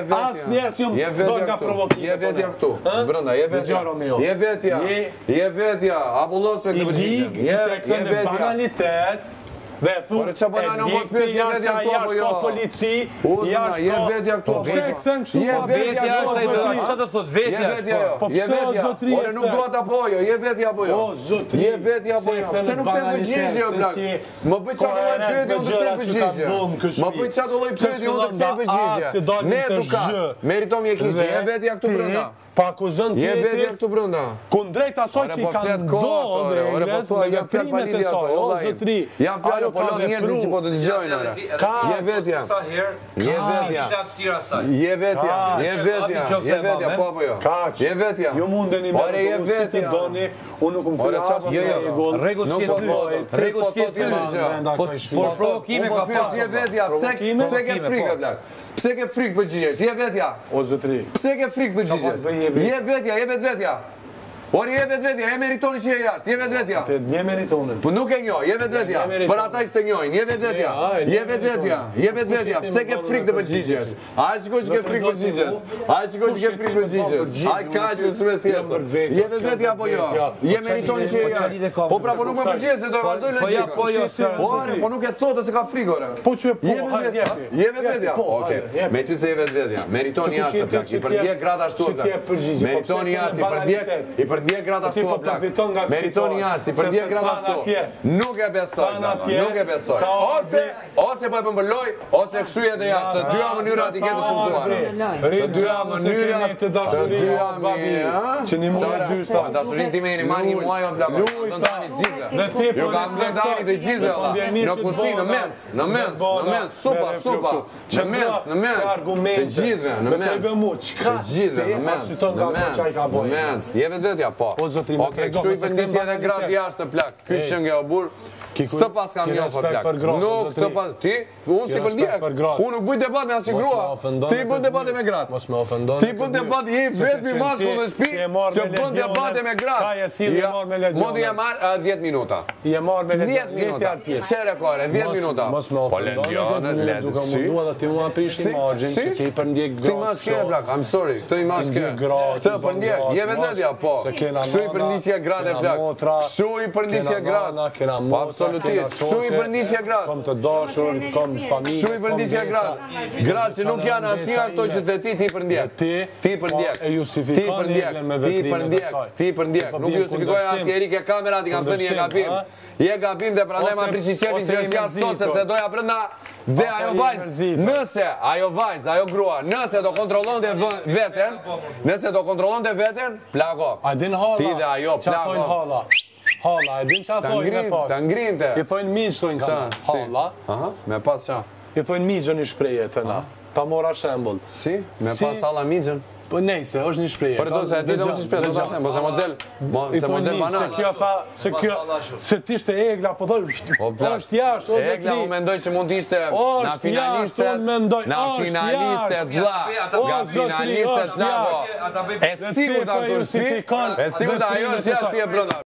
Asë njerës jëmë dojnë nga provokime të nëmë. Je vetja këtu. Je vetja. Abullosve këtë përgjigjem. I di këse e banalitet. Dhe e thunë, e janë shko polici, janë shko... Pse e këthen kështu pa vetja? Je vetja jo, je vetja. Ore, nuk duat apo jo, je vetja apo jo. Je vetja apo jo. Se nuk të përgjizje, blak. Më bëj qatë loj përgjizje, unë të të përgjizje. Më bëj qatë loj përgjizje, unë të të përgjizje. Ne edukat, meritom je kisë, je vetja këtu brënda. Pa akuzën tjetër, kundrejt asoj që i kanë ndohën rejles me veprimet e soj, o zëtri, ajo ka vepru. Ka sa herë, ka shlapsira saj. Je vetja, po apo jo. Je vetja. Ju mundeni me regullu si ti doni, unë nuk më fyrë asë me regullu. Regullu si e ty, regullu si e ty. Por provokime ka pasë. Je vetja, pse ke frikë, blak? Pse ke frikë për gjigjesh? Je vetja. O zëtri. Pse ke frikë për gjigjesh? Je vetja. Ori, je vetja, e meritoni që je jashtë, je vetja. Nje meritonin. Po nuk e njoj, je vetja. Për ata që se njojnë, je vetja. Je vetja. Pse ke frikë të përgjigjesh? Ai shikoj që ke frikë përgjigjesh. Ai ka që s'me thjeshtë. Je vetja apo jo? Je meritoni që je jashtë. Po pra po nuk më përgjigjesh se do e vazhdoj lëgjikën. Po ore, po nuk e thotë se ka frikë ore. Po që po hajde. Je vetja. Okej. Me çse je vetja. Meritoni jashtë plak. I përgjigj gratë ashtu plak. Meritoni jashtë, i përgjigj Dje grada shtua plak, meritoni jashti, për dje grada shtua, nuk e besoj, ose po e pëmbëlloj, ose këshuje dhe jashtë, të dyja mënyra t'i ketë shumtuar, të dyja mënyra, që një mua gjyshta, dashurin ti me një mani muajon plakon, të ndani gjithë, ju ka ndani të gjithë, në kusi, në mens, supa, në mens, të gjithëve, në mens, je vetja. Po, kështu i përndisht edhe gratë jashtë të plak, këtë që nga obur, së pas kam një për plak. Nuk, të pas, ti, unë si përndijek, unë nuk bëjt debat me asë grua, ti bëjt debat me gratë. Ti bëjt debat, je vetëmi masku në shpi, që bëjt debat me gratë. Mundi e marë 10 minuta. 10 minuta, qere kore, 10 minuta. Po Ledionet, Ledionet, si? Ti ma shkje, plak, I'm sorry, këtë i ma shkje. Këtë përndijek, je vetëtja, po. Kështu i përndisja gratë e plak, kështu i përndisja gratë, po absolutisht, kështu i përndisja gratë, kështu i përndisja gratë, gratë që nuk janë asina këto që të ti ti përndjek, nuk justifikoj asë jeri ke kamerat, i kam të një e gabim dhe pra ne ma prisi qetin që është jashtë sot, sepse doja përnda dhe ajo grua, nëse do kontrolon dhe veten, plako, ti dhe ajo, plako. Hala, e din që a thojnë me pas. Të ngrinte. I thojnë mi që thojnë ka në. Hala. Me pas që? I thojnë mi gjë një shpreje të na. Ta mora shembol. Si? Me pas hala mi gjën? Po nejse, është një shpreje. Për do se e ditë më që shpreje, do të thëmë, po se model banan. Se kjo tha, se tishte Egla, po thoi, është jashtë, Egla u mendoj që mund t'ishte na finalistet, nga finalistet, e sigur t'a këtu shpi, e sigur t'a jo që jashtë t'i e brënda.